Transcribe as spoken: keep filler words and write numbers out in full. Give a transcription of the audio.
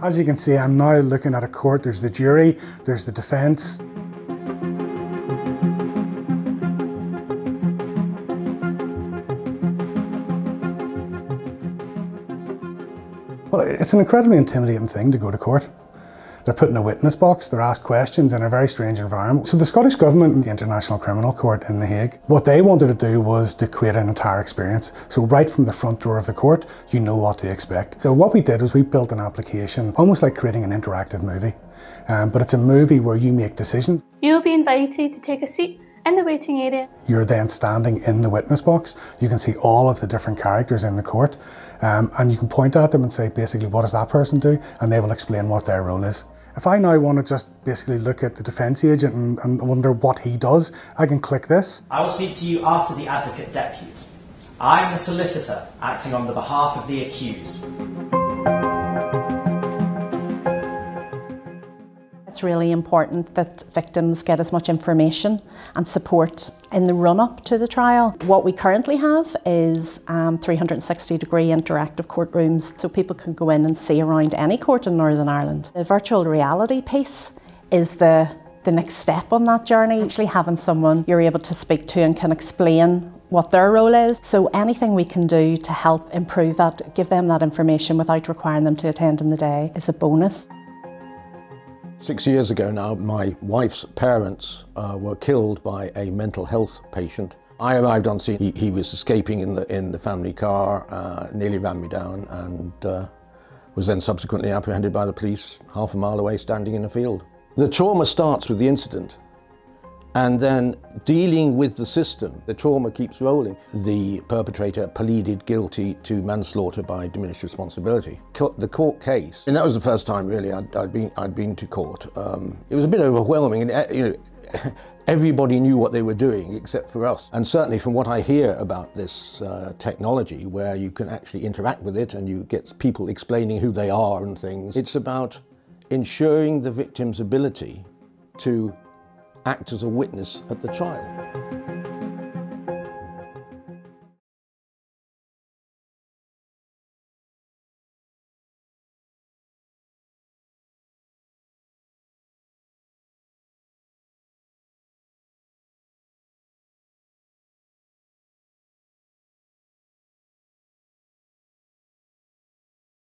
As you can see, I'm now looking at a court. There's the jury, there's the defence. Well, it's an incredibly intimidating thing to go to court. They're put in a witness box, they're asked questions in a very strange environment. So the Scottish Government and the International Criminal Court in The Hague, what they wanted to do was to create an entire experience. So right from the front door of the court, you know what to expect. So what we did was we built an application, almost like creating an interactive movie. Um, but it's a movie where you make decisions. You'll be invited to take a seat in the waiting area. You're then standing in the witness box. You can see all of the different characters in the court, um, and you can point at them and say, basically, what does that person do? And they will explain what their role is. If I now want to just basically look at the defence agent and, and wonder what he does, I can click this. I will speak to you after the advocate depute. I'm the solicitor acting on the behalf of the accused. It's really important that victims get as much information and support in the run-up to the trial. What we currently have is um, three hundred sixty degree interactive courtrooms, so people can go in and see around any court in Northern Ireland. The virtual reality piece is the, the next step on that journey. Actually having someone you're able to speak to and can explain what their role is. So anything we can do to help improve that, give them that information without requiring them to attend in the day, is a bonus. Six years ago now, my wife's parents uh, were killed by a mental health patient. I arrived on scene. He, he was escaping in the, in the family car, uh, nearly ran me down, and uh, was then subsequently apprehended by the police half a mile away, standing in a field. The trauma starts with the incident, and then dealing with the system, the trauma keeps rolling. The perpetrator pleaded guilty to manslaughter by diminished responsibility. The court case, and that was the first time really I'd, I'd, been, I'd been to court. Um, it was a bit overwhelming, and you know, everybody knew what they were doing except for us. And certainly from what I hear about this uh, technology, where you can actually interact with it and you get people explaining who they are and things, it's about ensuring the victim's ability to act as a witness at the trial.